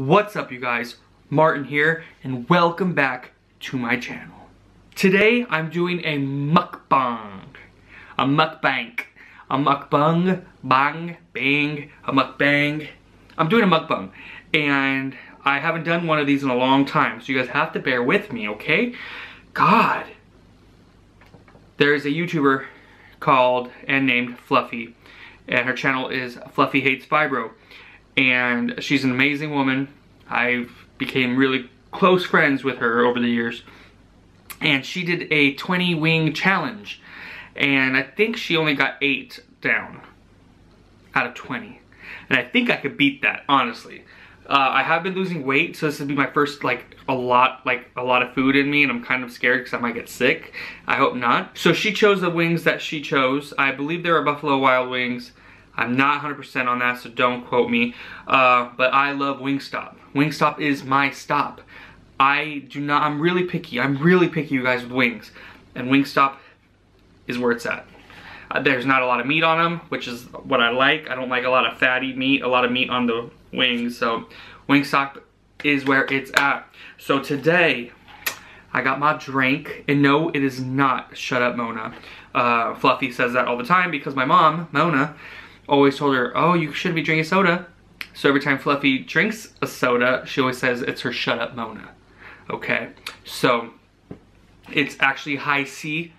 What's up, you guys? Martin here, and welcome back to my channel. Today I'm doing a mukbang. A mukbang. A mukbang. Bang. Bang. A mukbang. I'm doing a mukbang. And I haven't done one of these in a long time, so you guys have to bear with me, okay? God. There's a YouTuber called and named Fluffy, and her channel is Fluffy Hates Fibro. And she's an amazing woman. I became really close friends with her over the years. And she did a 20 wing challenge. And I think she only got 8 down out of 20. And I think I could beat that, honestly. I have been losing weight, so this would be my first, like a lot of food in me, and I'm kind of scared because I might get sick. I hope not. So she chose the wings that she chose. I believe they were Buffalo Wild Wings. I'm not 100% on that, so don't quote me, but I love Wingstop. Wingstop is my stop. I'm really picky. I'm really picky, you guys, with wings, and Wingstop is where it's at. There's not a lot of meat on them, which is what I like. I don't like a lot of fatty meat, a lot of meat on the wings, so Wingstop is where it's at. So today, I got my drink, and no, it is not Shut Up Mona. Fluffy says that all the time because my mom, Mona, always told her, oh, you shouldn't be drinking soda. So every time Fluffy drinks a soda, she always says it's her Shut Up Mona. Okay, so it's actually Hi-C.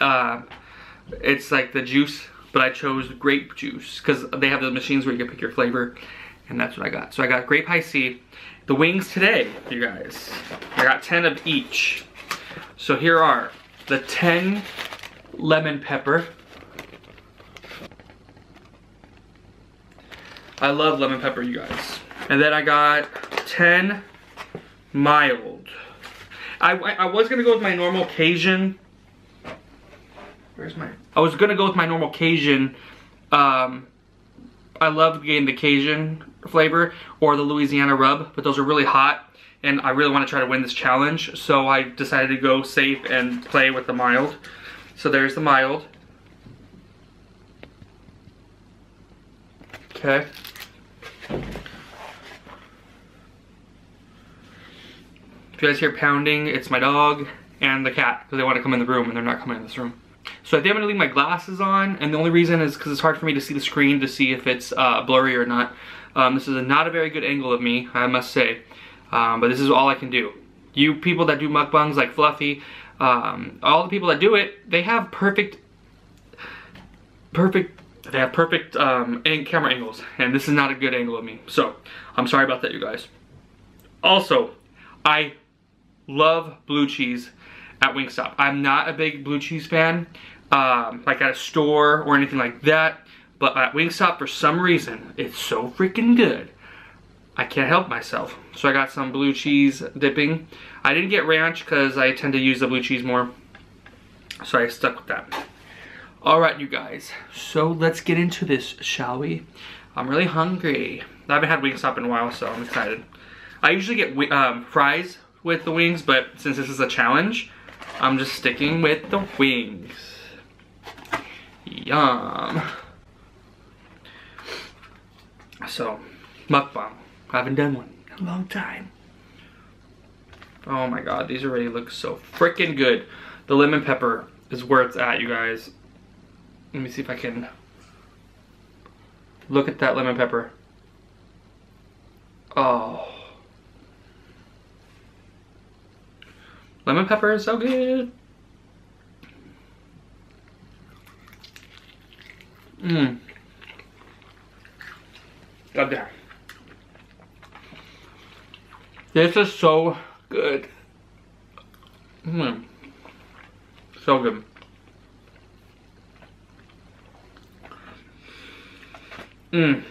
It's like the juice, but I chose grape juice because they have the machines where you can pick your flavor, and that's what I got. So I got grape Hi-C. The wings today, you guys, I got 10 of each. So here are the 10 lemon pepper. I love lemon pepper, you guys. And then I got 10 mild. I was gonna go with my normal Cajun. Where's my? I was gonna go with my normal Cajun. I love getting the Cajun flavor or the Louisiana rub, but those are really hot, and I really want to try to win this challenge. So I decided to go safe and play with the mild. So there's the mild. Okay. If you guys hear pounding, it's my dog and the cat, because they want to come in the room and they're not coming in this room. So I think I'm going to leave my glasses on, and the only reason is because it's hard for me to see the screen to see if it's blurry or not. This is not a very good angle of me, I must say, but this is all I can do. You people that do mukbangs like Fluffy, all the people that do it, they have perfect camera angles, and this is not a good angle of me. So I'm sorry about that, you guys. Also, I love blue cheese at Wingstop. I'm not a big blue cheese fan, like at a store or anything like that, but at Wingstop, for some reason, it's so freaking good. I can't help myself. So I got some blue cheese dipping. I didn't get ranch because I tend to use the blue cheese more, so I stuck with that. Alright, you guys, so let's get into this, shall we? I'm really hungry. I haven't had Wingstop in a while, so I'm excited. I usually get fries with the wings, but since this is a challenge, I'm just sticking with the wings. Yum. So, mukbang. I haven't done one in a long time. Oh my god, these already look so freaking good. The lemon pepper is where it's at, you guys. Let me see if I can look at that lemon pepper. Oh. Lemon pepper is so good. Mmm. God damn. This is so good. Mmm. So good. Mmm.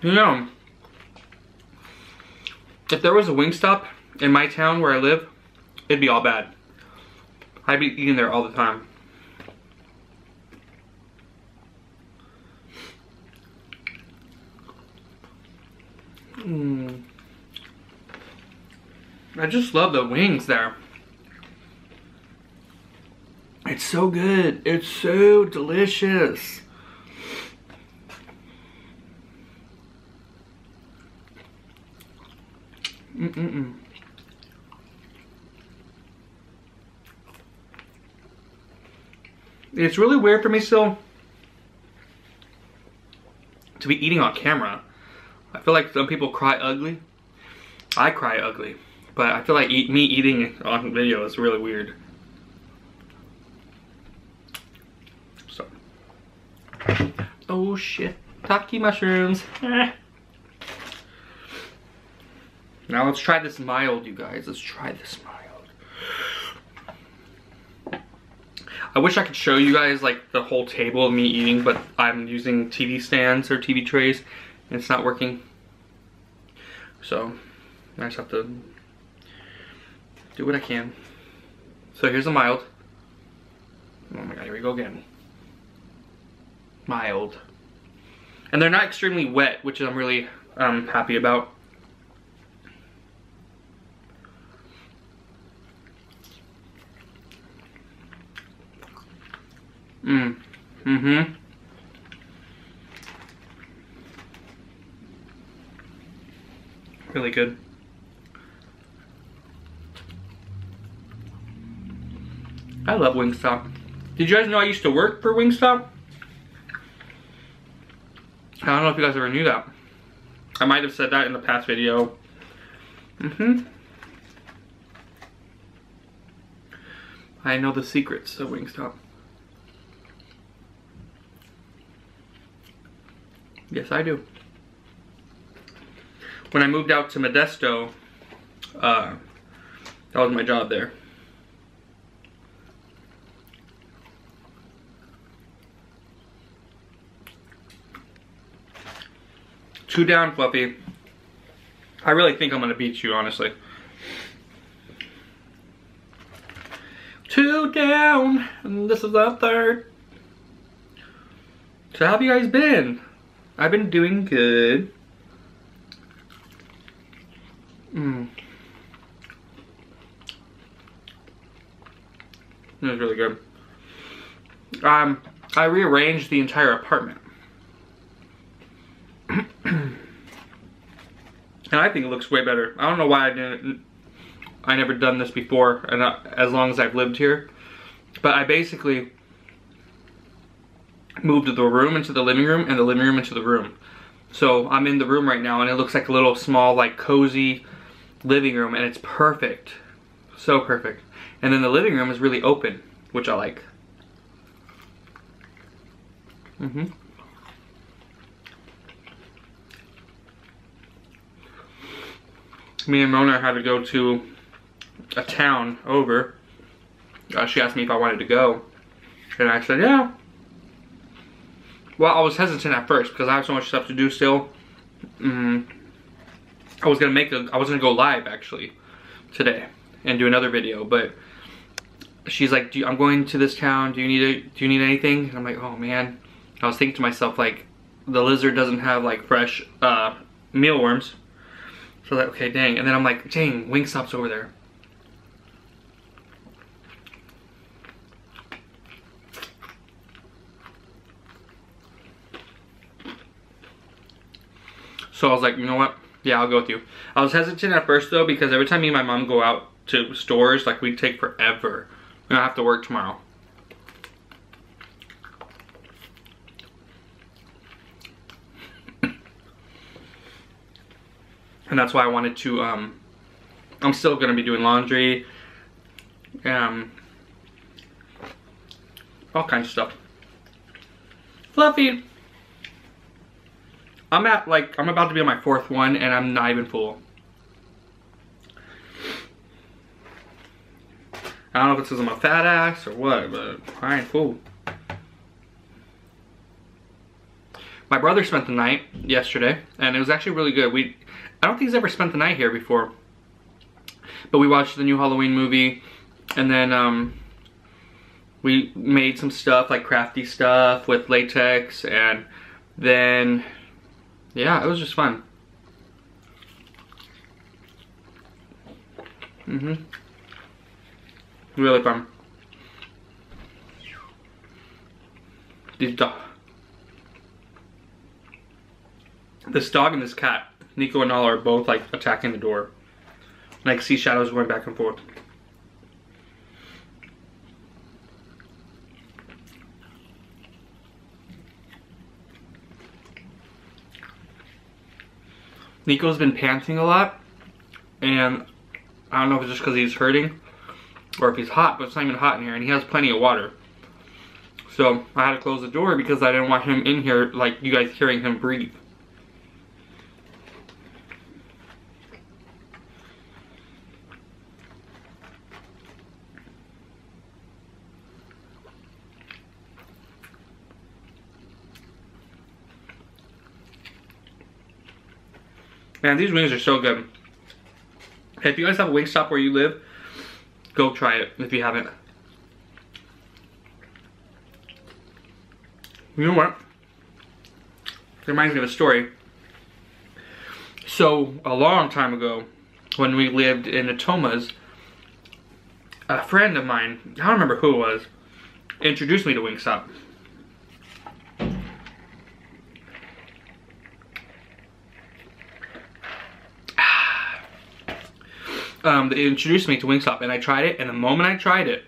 You know, if there was a Wingstop in my town where I live, it'd be all bad. I'd be eating there all the time. Mmm. I just love the wings there. It's so good. It's so delicious. It's really weird for me still to be eating on camera. I feel like some people cry ugly. I cry ugly, but I feel like me eating on video is really weird. So, oh shit, shiitake mushrooms. Now let's try this mild, you guys. Let's try this mild. I wish I could show you guys like the whole table of me eating, but I'm using TV stands or TV trays, and it's not working. So I just have to do what I can. So here's a mild. Oh my god, here we go again. Mild. And they're not extremely wet, which I'm really happy about. Really good. I love Wingstop. Did you guys know I used to work for Wingstop? I don't know if you guys ever knew that. I might have said that in the past video. I know the secrets of Wingstop. Yes, I do. When I moved out to Modesto, that was my job there. Two down, Fluffy. I really think I'm gonna beat you, honestly. Two down, and this is the third. So how have you guys been? I've been doing good. It was really good. I rearranged the entire apartment. And I think it looks way better. I don't know why I never done this before, and as long as I've lived here. But I basically moved the room into the living room and the living room into the room. So I'm in the room right now and it looks like a little small, like cozy living room, and it's perfect. So perfect. And then the living room is really open, which I like. Me and Mona had to go to a town over. She asked me if I wanted to go. And I said, yeah. Well, I was hesitant at first because I have so much stuff to do still. I was gonna go live actually today and do another video, but she's like, "I'm going to this town. Do you need anything?" And I'm like, "Oh man." I was thinking to myself, like, the lizard doesn't have like fresh mealworms, so like, okay, dang. And then I'm like, dang, Wingstop's over there. So I was like, you know what? Yeah, I'll go with you. I was hesitant at first though, because every time me and my mom go out to stores, like, we take forever. And I have to work tomorrow. And that's why I wanted to, I'm still gonna be doing laundry. All kinds of stuff. Fluffy! I'm about to be on my fourth one and I'm not even full. I don't know if it's because I'm a fat ass or what, but I ain't full. My brother spent the night yesterday and it was actually really good. I don't think he's ever spent the night here before. But we watched the new Halloween movie and then we made some stuff, like crafty stuff with latex, and then yeah, it was just fun. Really fun. This dog and this cat, Nico and Nala, are both like attacking the door. And I can see shadows going back and forth. Nico's been panting a lot, and I don't know if it's just because he's hurting or if he's hot, but it's not even hot in here, and he has plenty of water. So I had to close the door because I didn't want him in here, like you guys hearing him breathe. Man, these wings are so good. If you guys have a Wingstop where you live, go try it if you haven't. You know what? It reminds me of a story. So, a long time ago, when we lived in Natomas, a friend of mine, I don't remember who it was, introduced me to Wingstop. They introduced me to Wingstop, and I tried it, and the moment I tried it,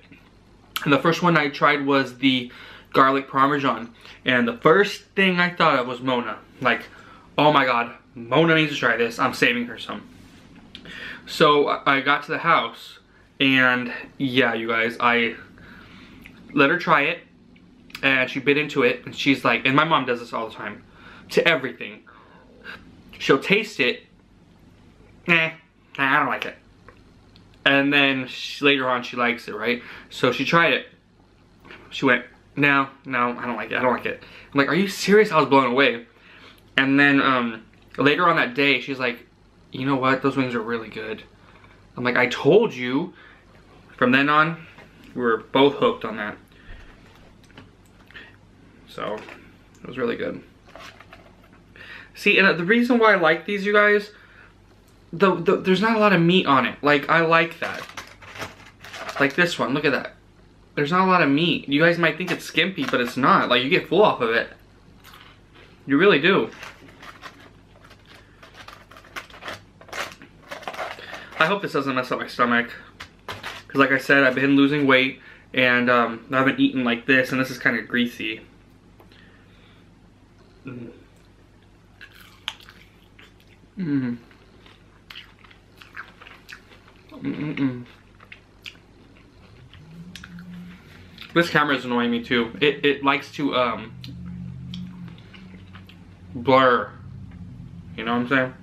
and the first one I tried was the garlic parmesan, and the first thing I thought of was Mona. Like, oh my god, Mona needs to try this, I'm saving her some. So I got to the house, and yeah, you guys, I let her try it, and she bit into it, and she's like, and my mom does this all the time, to everything. She'll taste it, I don't like it. And then later on, she likes it, right? So she tried it. She went, no, I don't like it. I don't like it. I'm like, are you serious? I was blown away. And then later on that day, she's like, you know what? Those wings are really good. I'm like, I told you. From then on, we were both hooked on that. So it was really good. See, and the reason why I like these, you guys, there's not a lot of meat on it. Like, I like that. Like this one, look at that. There's not a lot of meat. You guys might think it's skimpy, but it's not. Like, you get full off of it. You really do. I hope this doesn't mess up my stomach. Because like I said, I've been losing weight, and I haven't eaten like this, and this is kind of greasy. This camera is annoying me too. It likes to blur. You know what I'm saying?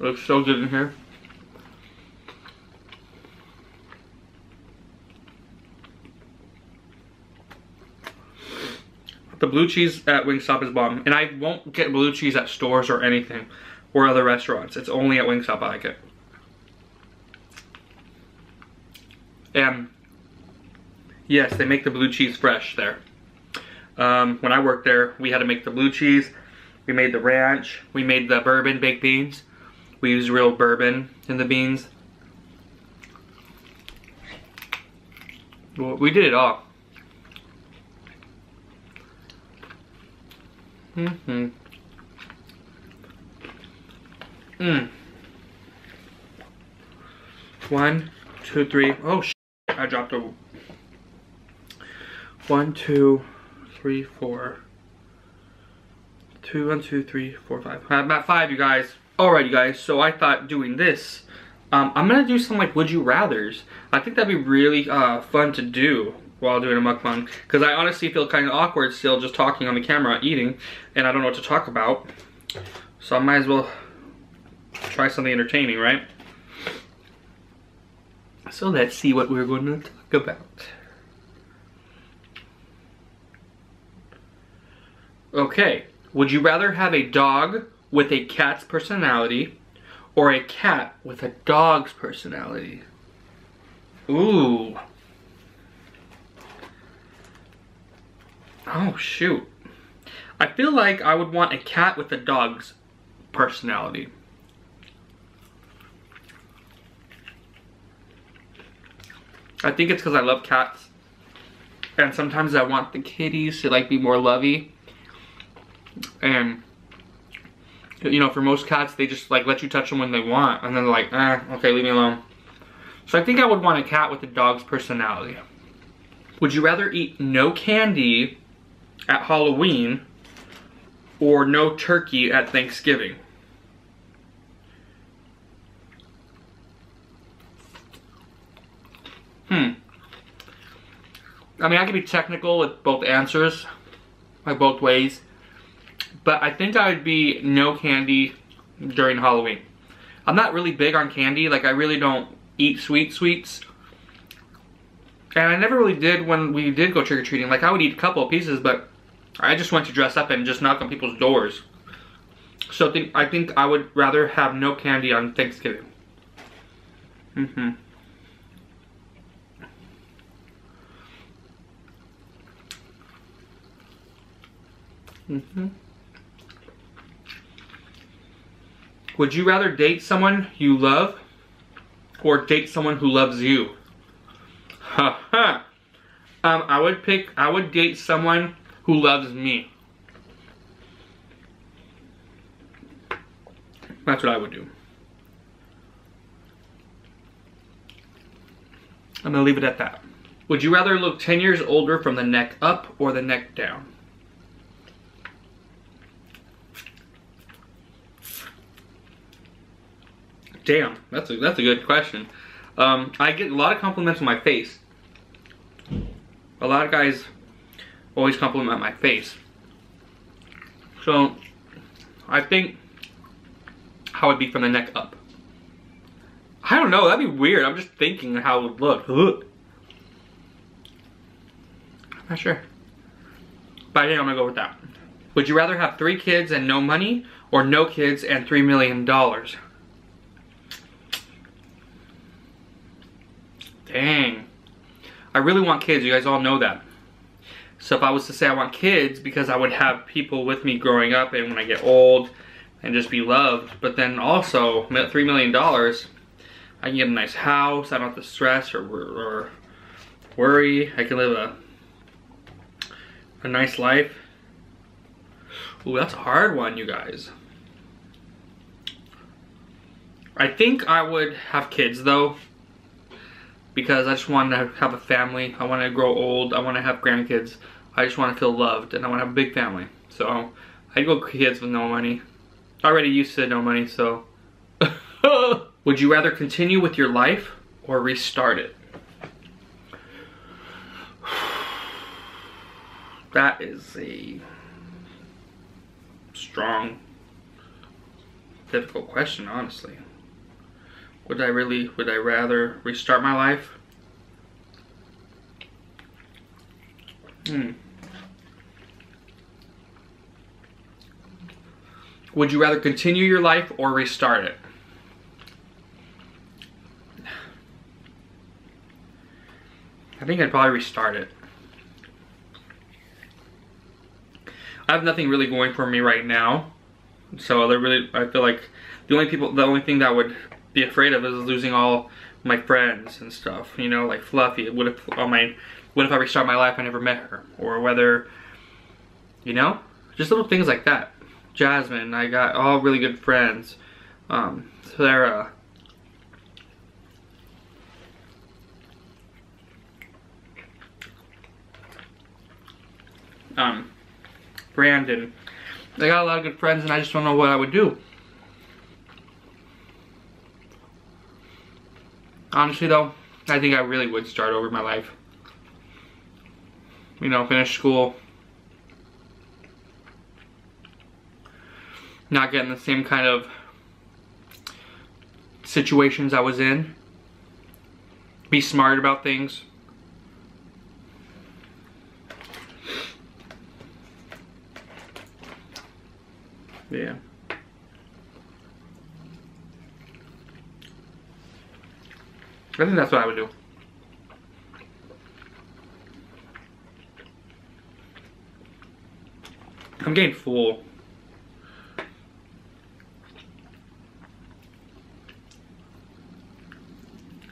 It looks so good in here. The blue cheese at Wingstop is bomb. And I won't get blue cheese at stores or anything. Or other restaurants. It's only at Wingstop I like it. And yes, they make the blue cheese fresh there. When I worked there, we had to make the blue cheese. We made the ranch. We made the bourbon baked beans. We use real bourbon in the beans. Well, we did it all. One, two, three. Oh, shit. I dropped a. One, two, three, four. Two, one, two, three, four, five. I'm at five, you guys. Alright, you guys, so I thought doing this, I'm going to do some, like, Would You Rathers. I think that'd be really fun to do while doing a mukbang. Because I honestly feel kind of awkward still just talking on the camera, eating. And I don't know what to talk about. So I might as well try something entertaining, right? So let's see what we're going to talk about. Okay, would you rather have a dog with a cat's personality, or a cat with a dog's personality? Ooh. Oh, shoot. I feel like I would want a cat with a dog's personality. I think it's because I love cats. And sometimes I want the kitties to like be more lovey. And, you know, for most cats, they just like let you touch them when they want. And then they're like, okay, leave me alone. So I think I would want a cat with a dog's personality. Would you rather eat no candy at Halloween or no turkey at Thanksgiving? I mean, I could be technical with both answers, like both ways, but I think I would be no candy during Halloween. I'm not really big on candy, like I really don't eat sweets. And I never really did when we did go trick-or-treating. Like, I would eat a couple of pieces, but I just went to dress up and just knock on people's doors. So I think I would rather have no candy on Thanksgiving. Would you rather date someone you love or date someone who loves you? I would date someone who loves me. That's what I would do. I'm gonna leave it at that. Would you rather look 10 years older from the neck up or the neck down? Damn, that's a good question. I get a lot of compliments on my face. A lot of guys always compliment my face. So, I think how it'd be from the neck up. I don't know, that'd be weird. I'm just thinking how it would look. Ugh. I'm not sure. But I think I'm gonna go with that. Would you rather have 3 kids and no money or no kids and $3 million? Dang. I really want kids, you guys all know that. So if I was to say I want kids, because I would have people with me growing up and when I get old and just be loved, but then also at $3 million, I can get a nice house, I don't have to stress or worry, I can live a nice life. Ooh, that's a hard one, you guys. I think I would have kids though. Because I just want to have a family. I want to grow old. I want to have grandkids. I just want to feel loved. And I want to have a big family. So, I'd go kids with no money. I already used to no money, so. Would you rather continue with your life or restart it? That is a strong, difficult question, honestly. Would I rather restart my life? Would you rather continue your life or restart it? I think I'd probably restart it. I have nothing really going for me right now. So I feel like the only thing that would be afraid of is losing all my friends and stuff, you know, like Fluffy. What if I restart my life, I never met her? Or whether, you know, just little things like that. Jasmine, I got all really good friends. Sarah. Brandon. I got a lot of good friends and I just don't know what I would do. Honestly though, I think I really would start over my life. You know, finish school. Not getting the same kind of situations I was in. Be smart about things. Yeah. I think that's what I would do. I'm getting full.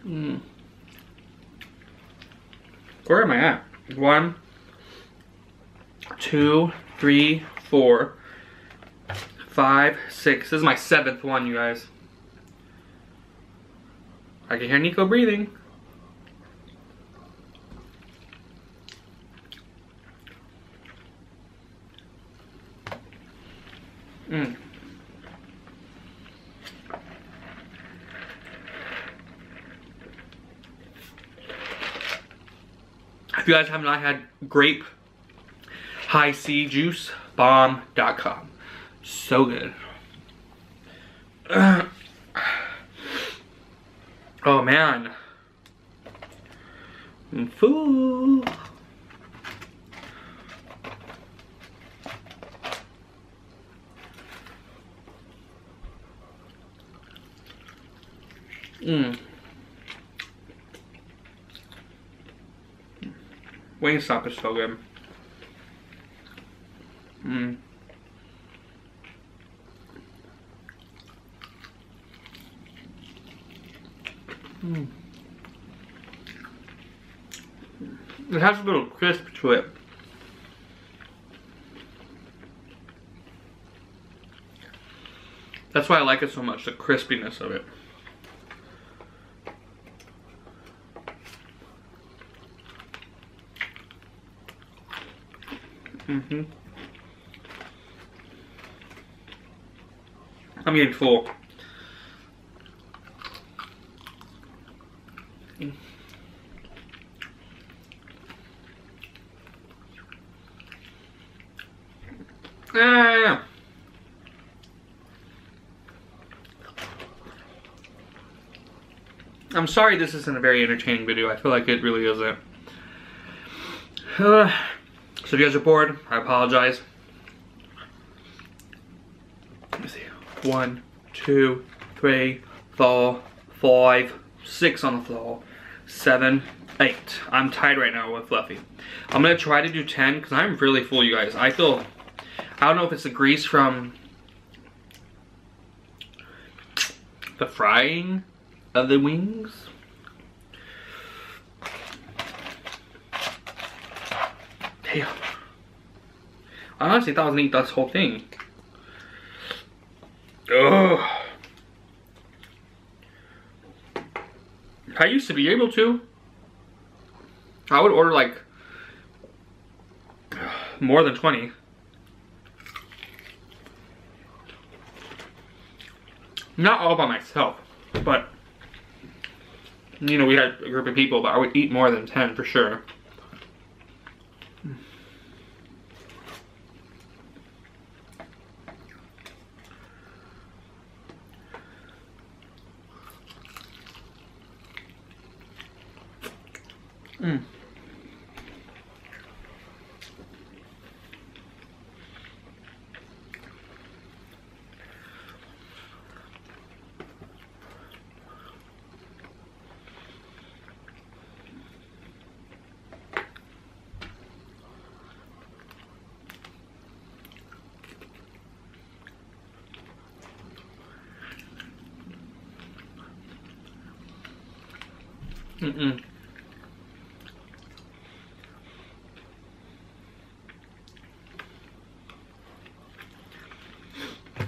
Mm. Where am I at? 1, 2, 3, 4, 5, 6. This is my 7th one, you guys. I can hear Nico breathing. Mm. If you guys have not had grape Hi-C juice, bomb.com. So good. Oh man. I'm full. Wingstop is so good. It has a little crisp to it. That's why I like it so much, the crispiness of it. I'm getting full. Yeah. I'm sorry this isn't a very entertaining video. I feel like it really isn't. So if you guys are bored, I apologize. Let me see. 1, 2, 3, 4, 5, 6 on the floor. 7, 8. I'm tied right now with Fluffy. I'm gonna try to do 10 because I'm really full, you guys. I feel, I don't know if it's the grease from the frying of the wings. Damn. I honestly thought I was gonna eat this whole thing. Ugh. I used to be able to. I would order like more than 20. Not all by myself, but you know, we had a group of people, but I would eat more than 10 for sure.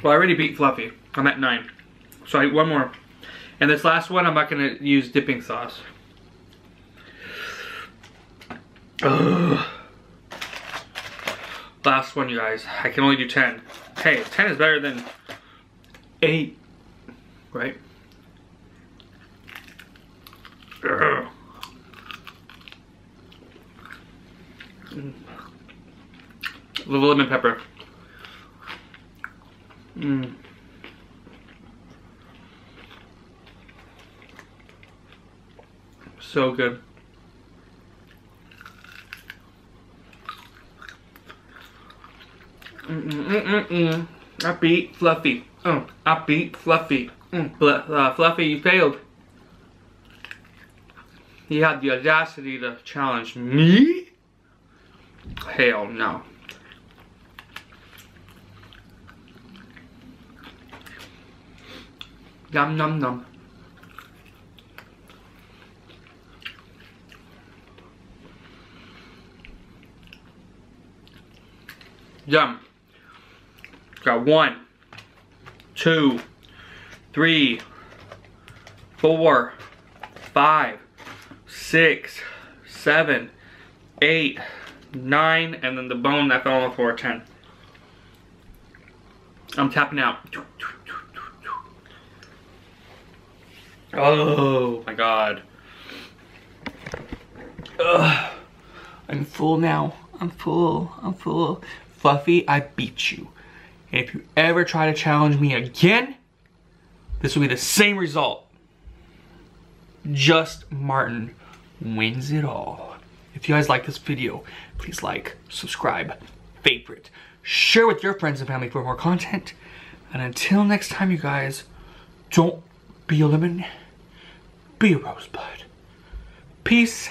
Well, I already beat Fluffy. I'm at 9. So I eat one more. And this last one, I'm not going to use dipping sauce. Ugh. Last one, you guys. I can only do 10. Hey, 10 is better than 8, right? Ugh. A little lemon pepper. So good. I beat Fluffy. I beat Fluffy. Fluffy, you failed. He had the audacity to challenge me? Hell no. Yum, yum, yum. Yum. Got 1, 2, 3, 4, 5, 6, 7, 8, 9, and then the bone that fell on the floor, 10. I'm tapping out. Oh my god. Ugh. I'm full now. I'm full. I'm full. Fluffy, I beat you. And if you ever try to challenge me again, this will be the same result. Just Martin wins it all. If you guys like this video, please like, subscribe, favorite, share with your friends and family for more content. And until next time, you guys, don't be a lemon, be a rosebud. Peace.